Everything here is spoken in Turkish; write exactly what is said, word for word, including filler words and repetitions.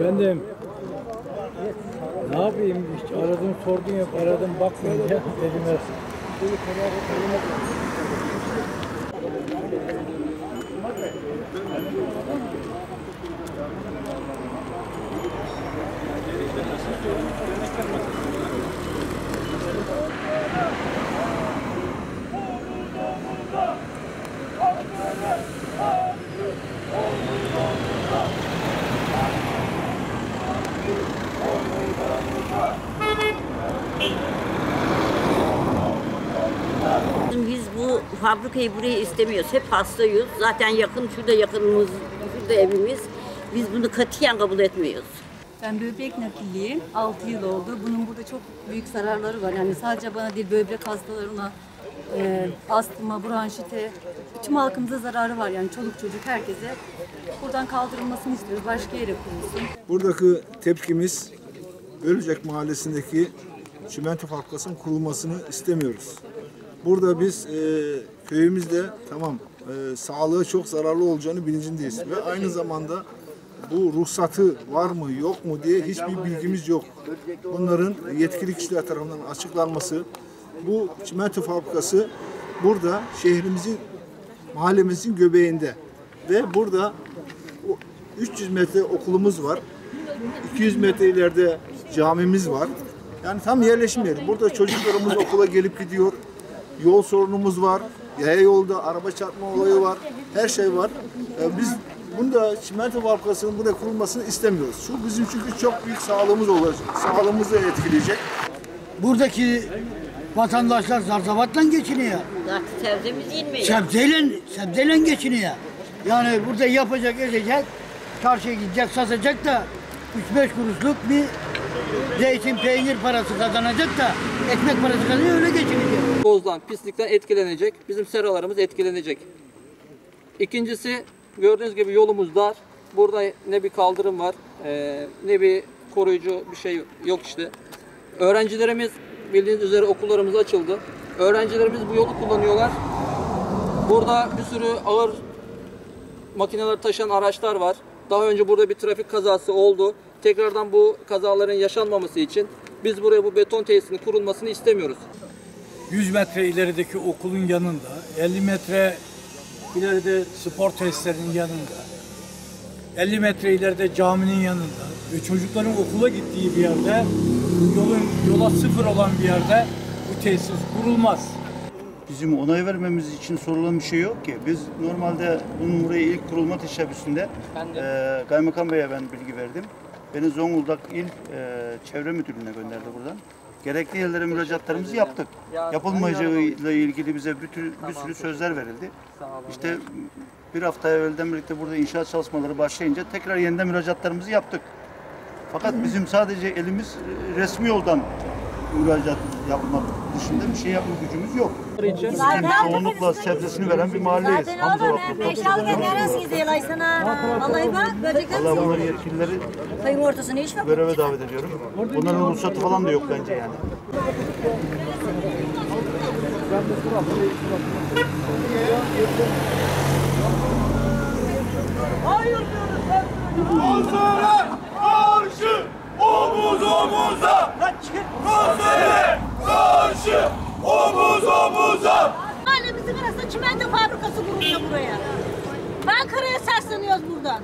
Efendim, ne yapayım? Hiç aradım, sordum yok, aradım, bakmayın ya. Dedim, biz bu fabrikayı buraya istemiyoruz. Hep hastayız. Zaten yakın, şurada yakınımız, şurada evimiz. Biz bunu katiyen kabul etmiyoruz. Ben böbrek nakilliyim. altı yıl oldu. Bunun burada çok büyük zararları var. Yani sadece bana değil, böbrek hastalarına, e, astıma, bronşite, bütün halkımıza zararı var. Yani çoluk çocuk herkese. Buradan kaldırılmasını istiyoruz. Başka yere kurulsun. Buradaki tepkimiz Bölücek mahallesindeki çimento fabrikasının kurulmasını istemiyoruz. Burada biz e, köyümüzde tamam e, sağlığa çok zararlı olacağını bilincindeyiz ve aynı zamanda bu ruhsatı var mı yok mu diye hiçbir bilgimiz yok. Bunların yetkili kişiler tarafından açıklanması, bu çimento fabrikası burada şehrimizin, mahallemizin göbeğinde ve burada üç yüz metre okulumuz var, iki yüz metre ileride camimiz var. Yani tam yerleşim yeri. Burada çocuklarımız okula gelip gidiyor. Yol sorunumuz var, yaya yolda araba çarpma olayı var, her şey var. Ee, biz bunda çimento fabrikasının buraya kurulmasını istemiyoruz. Şu bizim çünkü çok büyük sağlığımız olacak, sağlığımızı etkileyecek. Buradaki vatandaşlar zarzavatla geçiniyor. Sebzemiz inmiyor. Sebzeyle, sebzeyle geçiniyor. Yani burada yapacak, edecek, karşıya gidecek, satacak da üç beş kuruşluk bir zeytin, peynir parası kazanacak da ekmek parası kazanıyor, öyle geçinecek. Bozdan, pislikten etkilenecek, bizim seralarımız etkilenecek. İkincisi, gördüğünüz gibi yolumuz dar. Burada ne bir kaldırım var, ne bir koruyucu bir şey yok işte. Öğrencilerimiz, bildiğiniz üzere okullarımız açıldı. Öğrencilerimiz bu yolu kullanıyorlar. Burada bir sürü ağır makineler taşıyan araçlar var. Daha önce burada bir trafik kazası oldu. Tekrardan bu kazaların yaşanmaması için biz buraya bu beton tesisinin kurulmasını istemiyoruz. yüz metre ilerideki okulun yanında, elli metre ileride spor tesislerinin yanında, elli metre ileride caminin yanında ve çocukların okula gittiği bir yerde, yolun yola sıfır olan bir yerde bu tesis kurulmaz. Bizim onay vermemiz için sorulan bir şey yok ki. Biz normalde bunun buraya ilk kurulma teşebbüsünde e, Kaymakam Bey'e ben bilgi verdim. Beni Zonguldak İl e, Çevre Müdürlüğü'ne gönderdi buradan. Gerekli yerlere müracaatlarımızı yaptık. Yapılmayacağıyla ilgili bize bir, tür, bir sürü sözler verildi. İşte bir hafta evvelden birlikte burada inşaat çalışmaları başlayınca tekrar yeniden müracaatlarımızı yaptık. Fakat bizim sadece elimiz resmi yoldan müracaat yapmak dışında bir şey yapma gücümüz yok. Çoğunlukla sebzesini veren bir mahalleyiz. Zaten oğlum ben beş alken neresi gidiyor ay sana? Vallahi bak böcekler mi? Allah bunların yetkilileri göreve davet ediyorum. Bunların ruhsatı falan da yok bence yani. Hayır diyoruz. Olsunlar! Arşı! Omuz omuza! Konsere karşı omuz omuza! Mahallemizin arasında çimento fabrikası kuruluyor buraya. Ankara'ya sesleniyoruz buradan.